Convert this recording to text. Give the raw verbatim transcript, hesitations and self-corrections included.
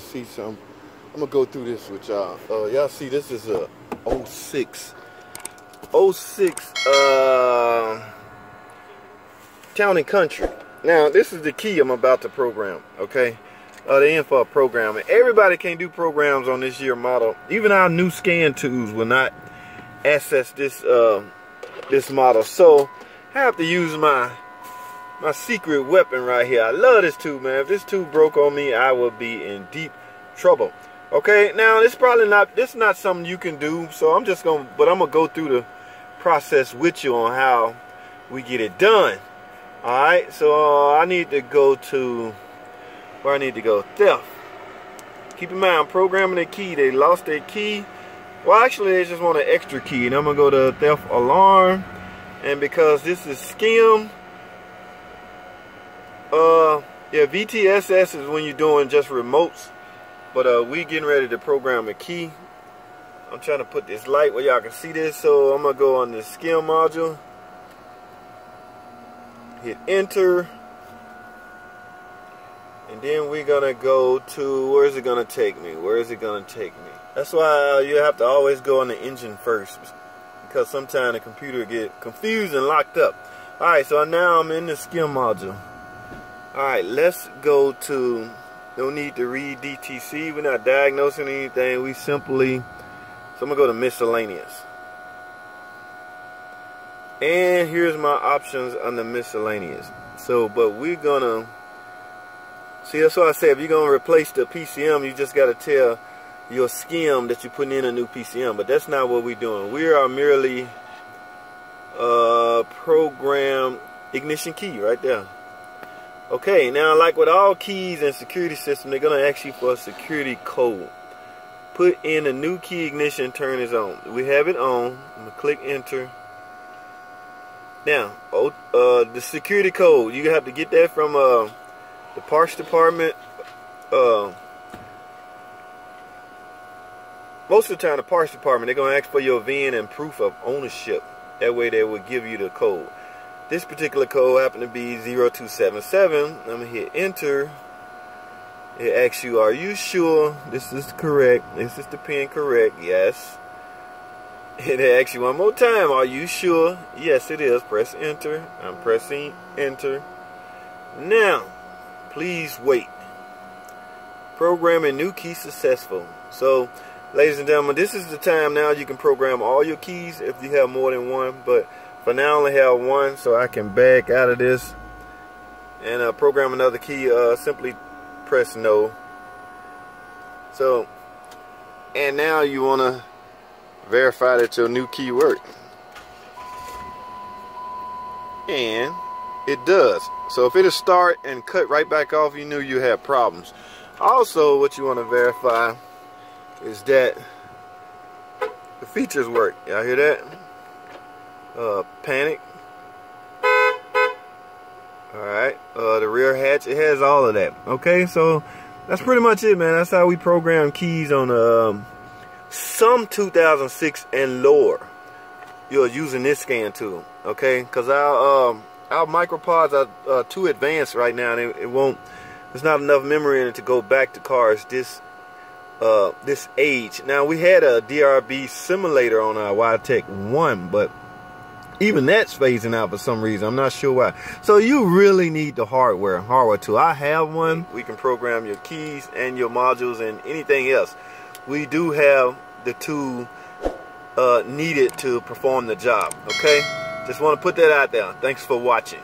to see some. I'm going to go through this with y'all. Uh, y'all see this is a oh six uh, Town and Country. Now this is the key I'm about to program, okay? Uh, the info programming. Everybody can't do programs on this year model. Even our new scan tools will not access this uh, this model. So I have to use my my secret weapon right here. I love this tool, man. If this tool broke on me, I would be in deep trouble. Okay, now it's probably not. This is not something you can do. So I'm just gonna, but I'm gonna go through the process with you on how we get it done. All right. So uh, I need to go to. Where I need to go. Theft. Keep in mind, I'm programming a key. They lost their key. Well, actually, they just want an extra key. And I'm going to go to theft alarm. And because this is SKIM, uh, yeah, V T S S is when you're doing just remotes. But uh, we getting ready to program a key. I'm trying to put this light where y'all can see this. So I'm going to go on the SKIM module. Hit enter. And then we're gonna go to, where is it gonna take me? Where is it gonna take me? That's why you have to always go on the engine first, because sometimes the computer get confused and locked up. All right, so now I'm in the SKIM module. All right, let's go to, no need to read D T C. We're not diagnosing anything. We simply, so I'm gonna go to miscellaneous. And here's my options under miscellaneous. So, but we're gonna, see, that's why I said if you're going to replace the P C M, you just got to tell your SKIM that you're putting in a new P C M. But that's not what we're doing. We are merely uh, program ignition key right there. Okay, now like with all keys and security system, they're going to ask you for a security code. Put in a new key ignition, turn is on. We have it on. I'm going to click enter. Now, oh, uh, the security code, you have to get that from... Uh, the parts department. Uh, most of the time the parts department, they're going to ask for your V I N and proof of ownership. That way they will give you the code. This particular code happened to be zero two seven seven. I'm going to hit enter. It asks you, are you sure this is correct? This is the pin correct? Yes. It asks you one more time, are you sure? Yes, it is. Press enter. I'm pressing enter. Now, please wait. Programming new key successful. So, ladies and gentlemen, this is the time now you can program all your keys if you have more than one. But for now, I only have one, so I can back out of this and uh, program another key. Uh, simply press no. So, and now you want to verify that your new key worked, and it does. So if it'll start and cut right back off, you knew you had problems. Also, what you want to verify is that the features work. Y'all hear that? Uh, panic. Alright, uh, the rear hatch, it has all of that. Okay, so that's pretty much it, man. That's how we program keys on um, some two thousand six and lower. You're using this scan tool, okay? Because our... Um, Our micropods are uh, too advanced right now, and it, it won't. There's not enough memory in it to go back to cars this uh, this age. Now we had a D R B simulator on our Y-Tech one, but even that's phasing out for some reason. I'm not sure why. So you really need the hardware, hardware tool. I have one. We can program your keys and your modules and anything else. We do have the tool uh, needed to perform the job. Okay. Just want to put that out there. Thanks for watching.